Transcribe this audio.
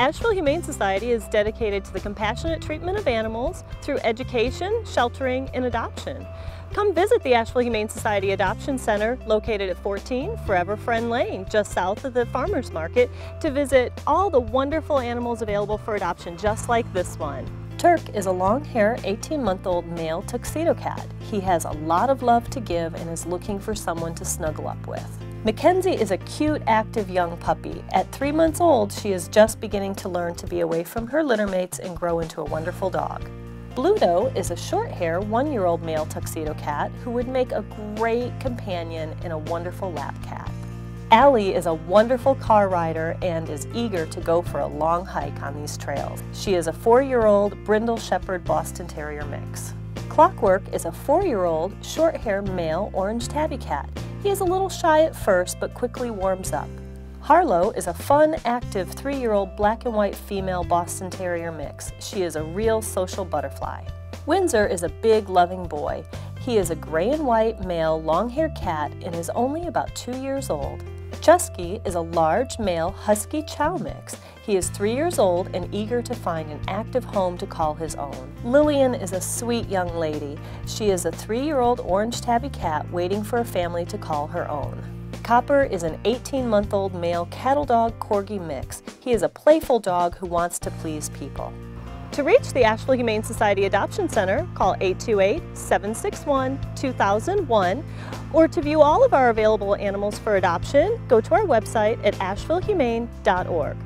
Asheville Humane Society is dedicated to the compassionate treatment of animals through education, sheltering, and adoption. Come visit the Asheville Humane Society Adoption Center located at 14 Forever Friend Lane, just south of the Farmers Market, to visit all the wonderful animals available for adoption, just like this one. Turk is a long-haired 18-month-old male tuxedo cat. He has a lot of love to give and is looking for someone to snuggle up with. Mackenzie is a cute, active young puppy. At 3 months old, she is just beginning to learn to be away from her litter mates and grow into a wonderful dog. Bluto is a short-haired, 1-year-old male tuxedo cat who would make a great companion and a wonderful lap cat. Allie is a wonderful car rider and is eager to go for a long hike on these trails. She is a 4-year-old Brindle Shepherd Boston Terrier mix. Clockwork is a 4-year-old, short-haired male orange tabby cat. He is a little shy at first, but quickly warms up. Harlow is a fun, active 3-year-old black and white female Boston Terrier mix. She is a real social butterfly. Windsor is a big, loving boy. He is a gray and white male long-haired cat and is only about 2 years old. Chusky is a large male husky chow mix. He is 3 years old and eager to find an active home to call his own. Lillian is a sweet young lady. She is a 3-year-old orange tabby cat waiting for a family to call her own. Copper is an 18-month-old male cattle dog corgi mix. He is a playful dog who wants to please people. To reach the Asheville Humane Society Adoption Center, call 828-761-2001, or to view all of our available animals for adoption, go to our website at ashevillehumane.org.